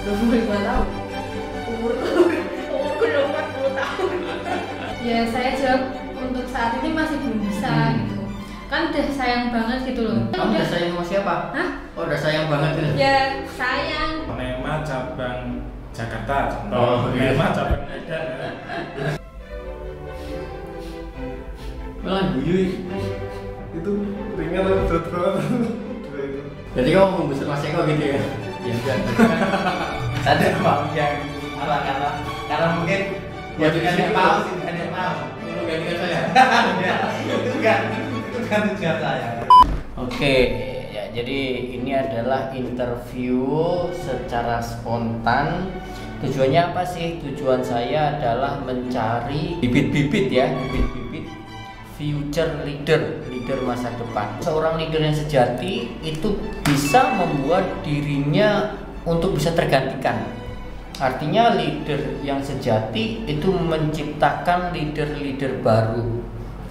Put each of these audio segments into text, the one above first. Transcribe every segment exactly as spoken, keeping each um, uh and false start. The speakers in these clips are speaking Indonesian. dua puluh lima tahun. Umur umurku dua puluh tahun. Ya saya jawab untuk saat ini masih belum bisa hmm. gitu. Kan udah sayang banget gitu loh. Kamu udah sayang sama siapa? Hah? Oh, udah sayang banget gitu. Ya, sayang. Neyma cabang Jakarta. Oh, Neyma cabang Medan. Malah guyu itu ringan atau berat-berat. Jadi kamu membesar Mas Eko gitu ya? Ya enggak. Ada orang yang arah karena karena mungkin ya dengan yang mau sih, dengan yang mau. Kalau gantikan saya. Itu enggak. Itu kan tujuan saya. Oke, ya jadi ini adalah interview secara spontan. Tujuannya apa sih? Tujuan saya adalah mencari bibit-bibit ya, bibit-bibit future leader, leader masa depan. Seorang leader yang sejati itu bisa membuat dirinya untuk bisa tergantikan. Artinya leader yang sejati itu menciptakan leader-leader baru.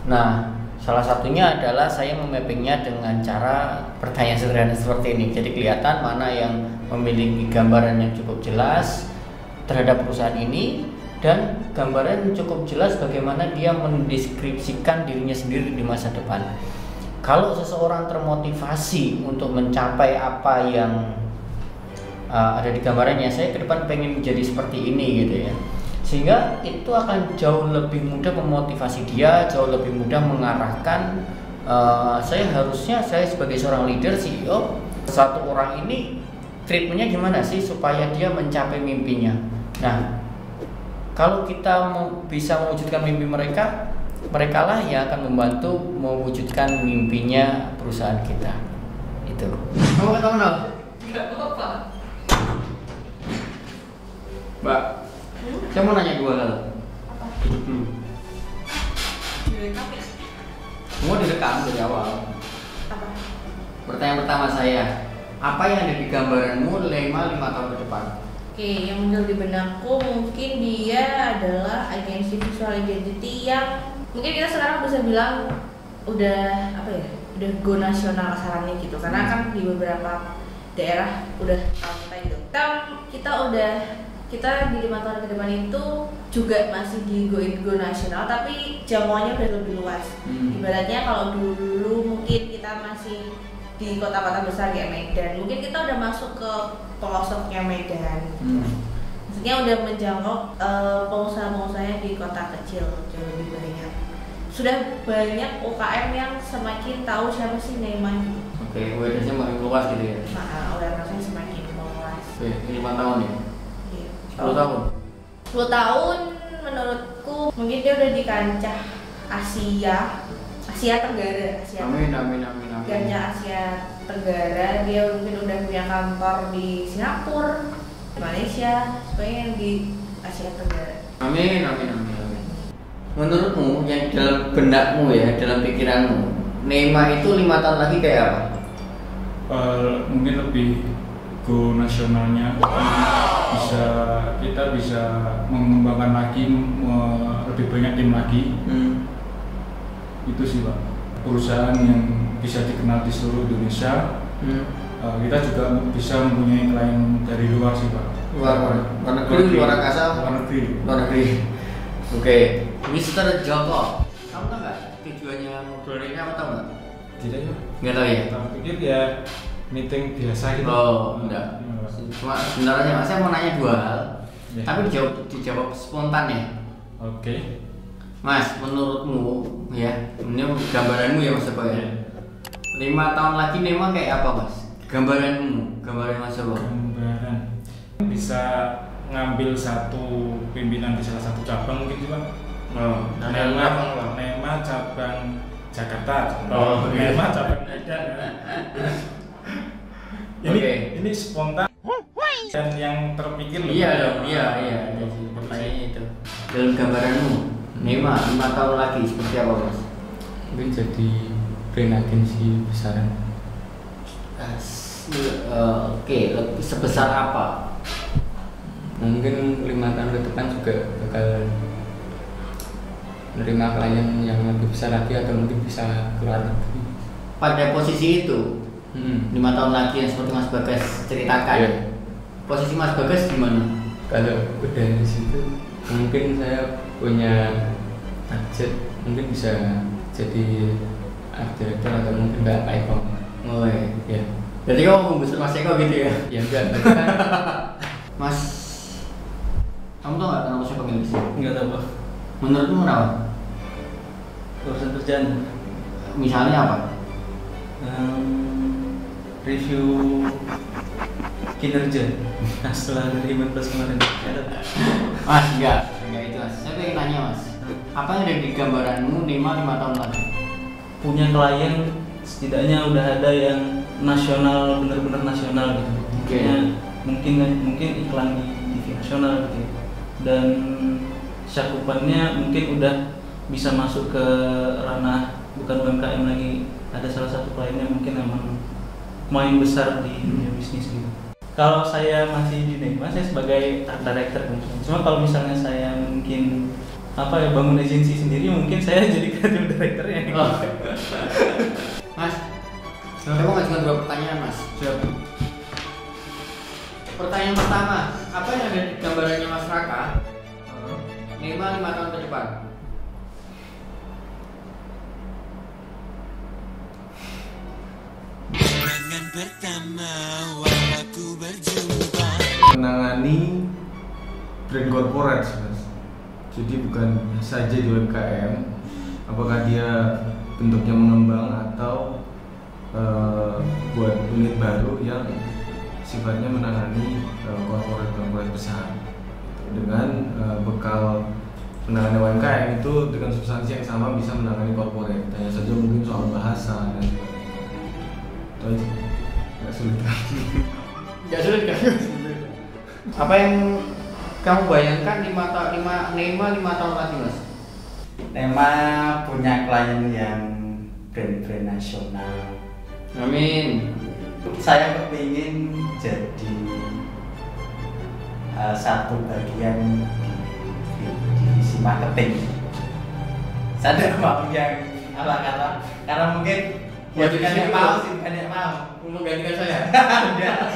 Nah, salah satunya adalah saya memappingnya dengan cara pertanyaan sederhana seperti ini. Jadi kelihatan mana yang memiliki gambaran yang cukup jelas terhadap perusahaan ini, dan gambaran cukup jelas bagaimana dia mendeskripsikan dirinya sendiri di masa depan. Kalau seseorang termotivasi untuk mencapai apa yang uh, ada di gambarannya, saya ke depan pengen menjadi seperti ini gitu ya, sehingga itu akan jauh lebih mudah memotivasi dia, jauh lebih mudah mengarahkan uh, saya harusnya, saya sebagai seorang leader C E O, satu orang ini treatmentnya gimana sih supaya dia mencapai mimpinya. Nah, kalau kita bisa mewujudkan mimpi mereka, merekalah yang akan membantu mewujudkan mimpinya perusahaan kita. Itu. Kamu ketemu nol? Gak apa-apa. Mbak, hmm? saya mau nanya dua hal. Apa? Hmm. Direkam ya? Semua direkam dari awal. Apa? Pertanyaan pertama saya, apa yang ada di gambaranmu Neyma lima tahun ke depan? Oke, yang muncul di benakku mungkin dia adalah agensi visual identity yang mungkin kita sekarang bisa bilang udah apa ya, udah go nasional sarannya gitu, karena kan di beberapa daerah udah kita gitu. Kita, kita udah kita di lima tahun ke depan itu juga masih di go in go nasional, tapi jamuannya udah lebih luas. Hmm. Ibaratnya kalau dulu mungkin kita masih di kota-kota besar kayak Medan, mungkin kita udah masuk ke pelosoknya Medan. Hmm. Maksudnya udah menjangkau uh, pengusaha-pengusaha di kota kecil jauh lebih banyak. Sudah banyak U K M yang semakin tahu siapa sih Neyma. Oke, awarenessnya makin luas gitu ya? Nah, awarenessnya semakin luas. Oke, ini lima tahun ya? Iya. sepuluh tahun? sepuluh tahun menurutku mungkin dia udah di kancah Asia. Asia Tenggara, Asia amin, amin, amin, amin. Ganya Asia Tenggara, dia mungkin udah punya kantor di Singapura, di Malaysia, supaya di Asia Tenggara. Amin, amin, amin, amin. Menurutmu, yang dalam benakmu ya, dalam pikiranmu, Neyma itu lima tahun lagi kayak apa? Uh, mungkin lebih go nasionalnya. Wow. Bisa kita bisa mengembangkan lagi, uh, lebih banyak tim lagi. Hmm. Itu sih Pak, perusahaan yang bisa dikenal di seluruh Indonesia. Hmm. Uh, kita juga bisa mempunyai klien dari luar sih Pak, luar luar negeri, luar angkasa, luar negeri, luar negeri. Oke, Mister Joko, kamu tahu nggak tujuannya ngobrol ini apa, tahu nggak? Tidak ya? Nggak tahu ya? Kamu pikir ya meeting biasa gitu? Oh, enggak. Cuma sebenarnya saya mau nanya dua hal, ya. Tapi dijawab dijawab spontan ya. Oke. Okay. Mas, menurutmu ya, ini gambaranmu ya Mas Eko ya, lima tahun lagi Neyma kayak apa Mas? Gambaranmu, gambaran Mas Eko. Gambaran bisa ngambil satu pimpinan di salah satu cabang mungkin sih Pak. Oh, Neyma, Neyma cabang Jakarta, oh, Neyma cabang Medan. Ini, okay. Ini spontan dan yang terpikir loh. Iya, iya, iya, iya. Pertanyaannya itu. Dalam gambaranmu Neyma, lima tahun lagi seperti apa Mas? Mungkin jadi brand agensi besaran. uh, uh, Oke, okay. Lebih sebesar apa? Mungkin lima tahun ke depan juga bakal menerima klien yang lebih besar lagi, atau mungkin bisa keluar lagi. Pada posisi itu? lima hmm. tahun lagi yang seperti Mas Bagas ceritakan? Yeah. Posisi Mas Bagas gimana? Kalau udah di situ, mungkin saya punya target, mungkin bisa jadi art director atau mungkin nggak Ipom. Oh iya. Ya. Jadi kamu mau besar Mas Eko gitu ya? Ya enggak. Mas, kamu tau nggak kenapa saya pengen sih? Nggak tahu. Menurutmu kenapa? Urusan kerjaan. Misalnya apa? Um, review kinerja setelah dari Menpes kemarin. Mas, enggak, enggak itu Mas. Saya pengen tanya Mas, apa yang ada di gambaranmu lima tahun lalu? Punya klien setidaknya udah ada yang nasional, benar-benar nasional gitu. Okay. Ya, mungkin mungkin iklan di T V nasional gitu. Dan cakupannya mungkin udah bisa masuk ke ranah bukan U M K M lagi. Ada salah satu kliennya mungkin emang main besar di dunia bisnis gitu. Kalau saya masih di Neyma, saya sebagai art director mungkin. Cuma kalau misalnya saya mungkin apa ya bangun agensi sendiri, mungkin saya jadi creative directornya. Oh. Mas, saya mau ngajukan dua pertanyaan Mas. Siap. Pertanyaan pertama, apa yang ada di gambarannya Mas Raka? Neyma lima tahun ke depan. Pertama aku berjumpa menangani brand korporat Mas. Jadi bukan saja di U M K M, apakah dia bentuknya mengembang atau uh, buat unit baru yang sifatnya menangani korporat-korporat uh, besar dengan uh, bekal menangani U M K M itu dengan substansi yang sama bisa menangani korporat. Tanya saja mungkin soal bahasa dan sebagainya. Gak sulit kan? Gak sulit kan? Apa yang kamu bayangkan lima tahun lagi Mas? Neyma punya klien yang brand-brand nasional. Amin. Saya kepingin jadi uh, satu bagian di divisi marketing. Saya tidak mau yang apa karena karena mungkin ya bukan yang mau sih, bukan yang mau menggantikan saya.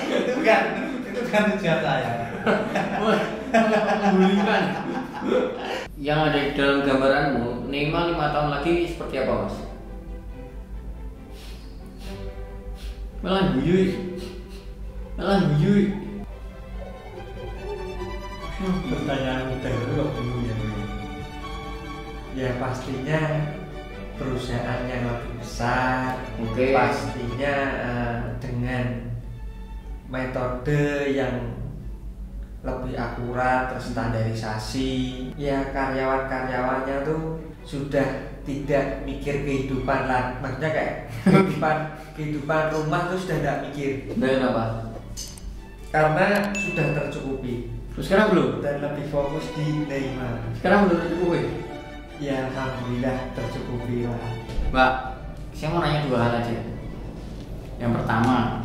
itu bukan itu bukan tujuan saya. Menggulikan. Yang ada di dalam gambaranmu, Neyma lima tahun lagi seperti apa Mas? Malah guyu, malah guyu. Pertanyaan mudah itu kok bingung ya. Ya pastinya perusahaan yang lebih besar, okay. Pastinya uh, dengan metode yang lebih akurat, terstandarisasi. Ya karyawan-karyawannya tuh sudah tidak mikir kehidupan lah, maksudnya kayak kehidupan kehidupan rumah tuh sudah tidak mikir. Dan apa? Karena sudah tercukupi. Terus sekarang belum? Dan lebih fokus di Neyma. Sekarang belum tercukupi. Ya alhamdulillah tercukupi lah. Mbak, saya mau nanya dua hal aja. Yang pertama,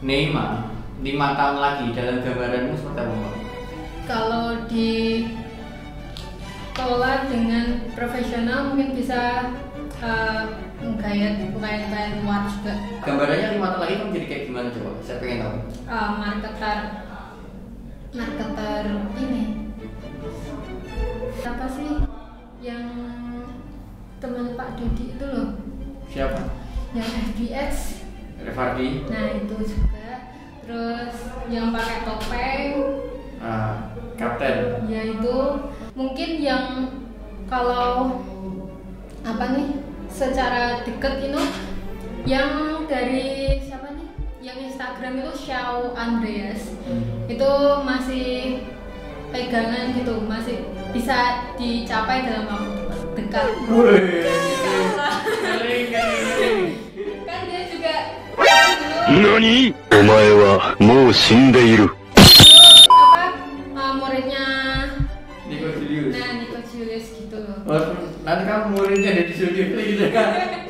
Neyma lima tahun lagi dalam gambaranmu seperti apa Mbak? Kalau dikelola dengan profesional mungkin bisa uh, menggayat klien-klien luar juga. Gambarannya lima tahun lagi kamu jadi kayak gimana coba? Saya pengen tahu. Uh, marketer, marketer ini apa sih? Yang teman Pak Dodi itu loh. Siapa? Yang F B S Revardi. Nah itu juga. Terus yang pakai topeng. Ah, Kapten. Ya itu mungkin yang kalau apa nih secara deket itu yang dari siapa nih? Yang Instagram itu Shaw Andreas. Hmm. Itu masih pegangan gitu, masih bisa dicapai dalam waktu dekat. Kan dia juga Nani? Omae wa mou shindeiru. Apa? Uh, muridnya Nico Julius. Nah, Nico Julius gitu loh. Nanti kamu muridnya ada di studio gitu kan?